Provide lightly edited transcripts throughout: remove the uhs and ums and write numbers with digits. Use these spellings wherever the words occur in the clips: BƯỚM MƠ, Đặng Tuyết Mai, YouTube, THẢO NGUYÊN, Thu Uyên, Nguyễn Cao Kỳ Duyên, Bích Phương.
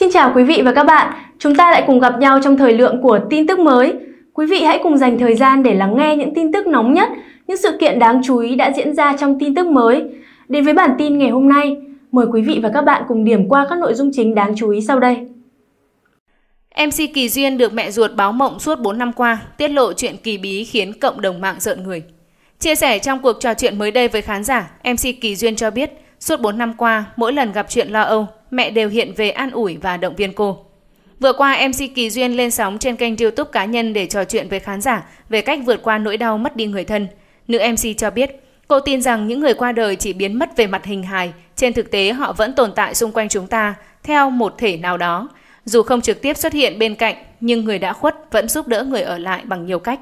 Xin chào quý vị và các bạn, chúng ta lại cùng gặp nhau trong thời lượng của tin tức mới. Quý vị hãy cùng dành thời gian để lắng nghe những tin tức nóng nhất, những sự kiện đáng chú ý đã diễn ra trong tin tức mới. Đến với bản tin ngày hôm nay, mời quý vị và các bạn cùng điểm qua các nội dung chính đáng chú ý sau đây. MC Kỳ Duyên được mẹ ruột báo mộng suốt 4 năm qua, tiết lộ chuyện kỳ bí khiến cộng đồng mạng rợn người. Chia sẻ trong cuộc trò chuyện mới đây với khán giả, MC Kỳ Duyên cho biết suốt 4 năm qua, mỗi lần gặp chuyện lo âu, mẹ đều hiện về an ủi và động viên cô. Vừa qua, MC Kỳ Duyên lên sóng trên kênh YouTube cá nhân để trò chuyện với khán giả về cách vượt qua nỗi đau mất đi người thân. Nữ MC cho biết, cô tin rằng những người qua đời chỉ biến mất về mặt hình hài, trên thực tế họ vẫn tồn tại xung quanh chúng ta theo một thể nào đó. Dù không trực tiếp xuất hiện bên cạnh, nhưng người đã khuất vẫn giúp đỡ người ở lại bằng nhiều cách.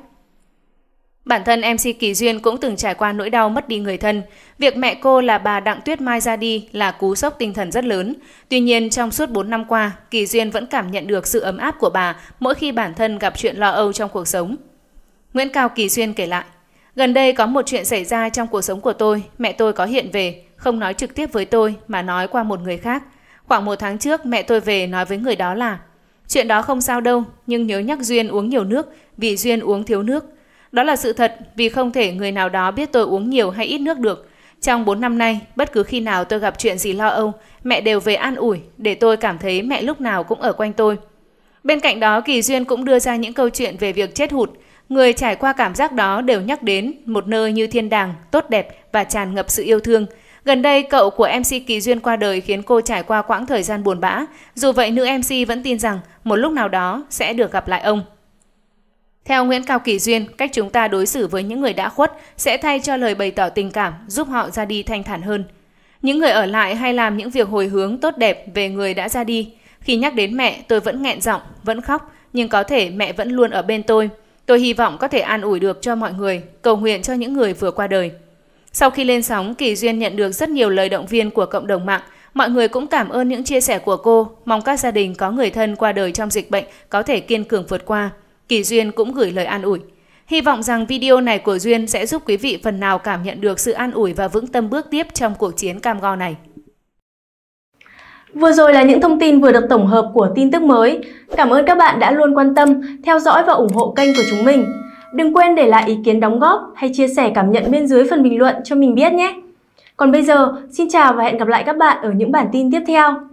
Bản thân MC Kỳ Duyên cũng từng trải qua nỗi đau mất đi người thân. Việc mẹ cô là bà Đặng Tuyết Mai ra đi là cú sốc tinh thần rất lớn. Tuy nhiên, trong suốt 4 năm qua, Kỳ Duyên vẫn cảm nhận được sự ấm áp của bà mỗi khi bản thân gặp chuyện lo âu trong cuộc sống. Nguyễn Cao Kỳ Duyên kể lại, gần đây có một chuyện xảy ra trong cuộc sống của tôi, mẹ tôi có hiện về, không nói trực tiếp với tôi mà nói qua một người khác. Khoảng 1 tháng trước, mẹ tôi về nói với người đó là chuyện đó không sao đâu, nhưng nhớ nhắc Duyên uống nhiều nước vì Duyên uống thiếu nước. Đó là sự thật vì không thể người nào đó biết tôi uống nhiều hay ít nước được. Trong 4 năm nay, bất cứ khi nào tôi gặp chuyện gì lo âu, mẹ đều về an ủi để tôi cảm thấy mẹ lúc nào cũng ở quanh tôi. Bên cạnh đó, Kỳ Duyên cũng đưa ra những câu chuyện về việc chết hụt. Người trải qua cảm giác đó đều nhắc đến một nơi như thiên đàng, tốt đẹp và tràn ngập sự yêu thương. Gần đây, cậu của MC Kỳ Duyên qua đời khiến cô trải qua quãng thời gian buồn bã. Dù vậy, nữ MC vẫn tin rằng một lúc nào đó sẽ được gặp lại ông. Theo Nguyễn Cao Kỳ Duyên, cách chúng ta đối xử với những người đã khuất sẽ thay cho lời bày tỏ tình cảm, giúp họ ra đi thanh thản hơn. Những người ở lại hay làm những việc hồi hướng tốt đẹp về người đã ra đi. Khi nhắc đến mẹ, tôi vẫn nghẹn giọng, vẫn khóc, nhưng có thể mẹ vẫn luôn ở bên tôi. Tôi hy vọng có thể an ủi được cho mọi người, cầu nguyện cho những người vừa qua đời. Sau khi lên sóng, Kỳ Duyên nhận được rất nhiều lời động viên của cộng đồng mạng. Mọi người cũng cảm ơn những chia sẻ của cô, mong các gia đình có người thân qua đời trong dịch bệnh có thể kiên cường vượt qua. Kỳ Duyên cũng gửi lời an ủi. Hy vọng rằng video này của Duyên sẽ giúp quý vị phần nào cảm nhận được sự an ủi và vững tâm bước tiếp trong cuộc chiến cam go này. Vừa rồi là những thông tin vừa được tổng hợp của tin tức mới. Cảm ơn các bạn đã luôn quan tâm, theo dõi và ủng hộ kênh của chúng mình. Đừng quên để lại ý kiến đóng góp hay chia sẻ cảm nhận bên dưới phần bình luận cho mình biết nhé. Còn bây giờ, xin chào và hẹn gặp lại các bạn ở những bản tin tiếp theo.